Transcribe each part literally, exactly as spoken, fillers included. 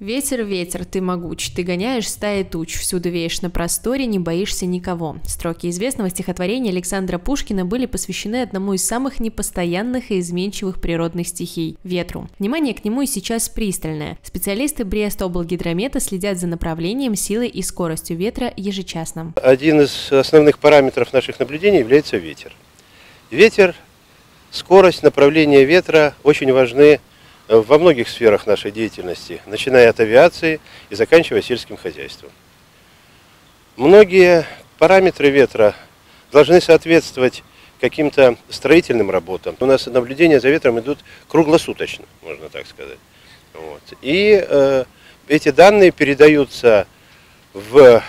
Ветер, ветер, ты могуч, ты гоняешь стаи туч, всюду веешь на просторе, не боишься никого. Строки известного стихотворения Александра Пушкина были посвящены одному из самых непостоянных и изменчивых природных стихий – ветру. Внимание к нему и сейчас пристальное. Специалисты Брестоблгидромета следят за направлением, силой и скоростью ветра ежечасно. Один из основных параметров наших наблюдений является ветер. Ветер, скорость, направление ветра очень важны во многих сферах нашей деятельности, начиная от авиации и заканчивая сельским хозяйством. Многие параметры ветра должны соответствовать каким-то строительным работам. У нас наблюдения за ветром идут круглосуточно, можно так сказать. Вот. И э, эти данные передаются в,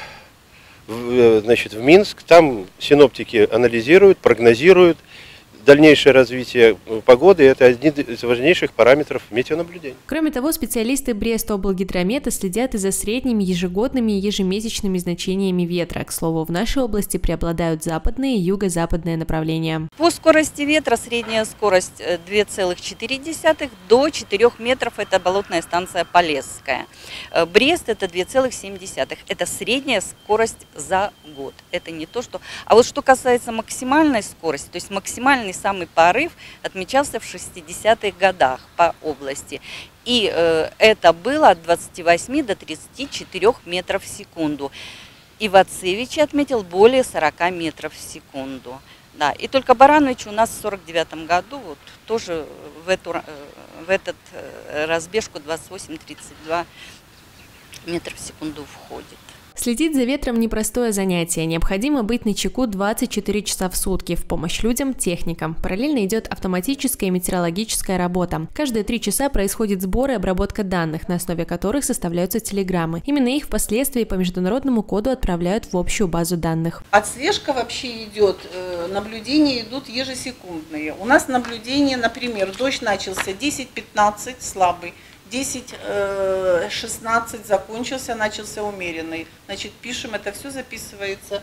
в, значит, в Минск, там синоптики анализируют, прогнозируют. Дальнейшее развитие погоды – это один из важнейших параметров метеонаблюдения. Кроме того, специалисты Брестоблгидромета следят и за средними ежегодными и ежемесячными значениями ветра. К слову, в нашей области преобладают западные и юго-западные направления. По скорости ветра средняя скорость две целых четыре десятых до четырёх метров – это болотная станция Полесская. Брест – это две целых семь десятых. Это средняя скорость за год. Это не то, что… А вот что касается максимальной скорости, то есть максимальной самый порыв отмечался в шестидесятых годах по области. И э, это было от двадцати восьми до тридцати четырёх метров в секунду. Ивацевичи отметил более сорока метров в секунду. Да. И только Барановичи у нас в сорок девятом году вот, тоже в, эту, в этот разбежку двадцать восемь — тридцать два метра в секунду входит. Следить за ветром – непростое занятие. Необходимо быть начеку двадцать четыре часа в сутки в помощь людям, техникам. Параллельно идет автоматическая и метеорологическая работа. Каждые три часа происходит сбор и обработка данных, на основе которых составляются телеграммы. Именно их впоследствии по международному коду отправляют в общую базу данных. Отслежка вообще идет, наблюдения идут ежесекундные. У нас наблюдение, например, дождь начался десять — пятнадцать, слабый. десять — шестнадцать закончился, начался умеренный. Значит, пишем, это все записывается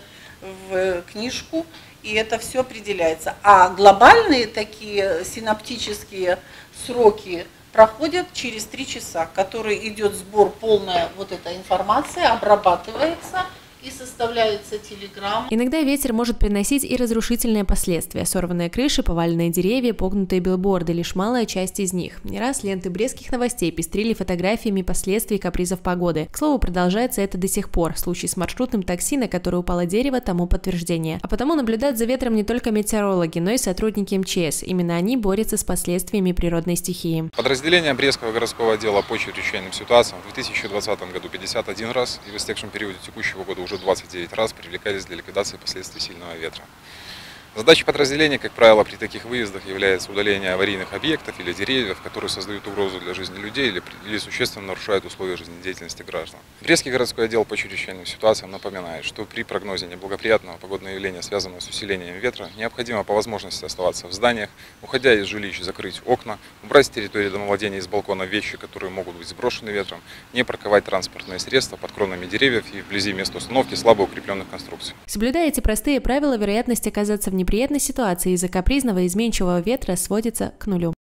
в книжку, и это все определяется. А глобальные такие синаптические сроки проходят через три часа, который идет сбор, полная вот эта информация, обрабатывается и составляется телеграмма. Иногда ветер может приносить и разрушительные последствия. Сорванные крыши, поваленные деревья, погнутые билборды – лишь малая часть из них. Не раз ленты брестских новостей пестрили фотографиями последствий капризов погоды. К слову, продолжается это до сих пор. Случай с маршрутным такси, на который упало дерево, тому подтверждение. А потому наблюдают за ветром не только метеорологи, но и сотрудники эм че эс. Именно они борются с последствиями природной стихии. Подразделение Брестского городского отдела по чрезвычайным ситуациям в две тысячи двадцатом году пятьдесят один раз и в истекшем периоде текущего года уже двадцать девять раз привлекались для ликвидации последствий сильного ветра. Задачей подразделения, как правило, при таких выездах является удаление аварийных объектов или деревьев, которые создают угрозу для жизни людей или, или существенно нарушают условия жизнедеятельности граждан. Брестский городской отдел по чрезвычайным ситуациям напоминает, что при прогнозе неблагоприятного погодного явления, связанного с усилением ветра, необходимо по возможности оставаться в зданиях, уходя из жилищ, закрыть окна, убрать с территории домовладения из балкона вещи, которые могут быть сброшены ветром, не парковать транспортные средства под кронами деревьев и вблизи места установки слабо укрепленных конструкций. Соблюдая эти простые правила, вероятность оказаться в неприятной ситуации из-за капризного и изменчивого ветра сводится к нулю.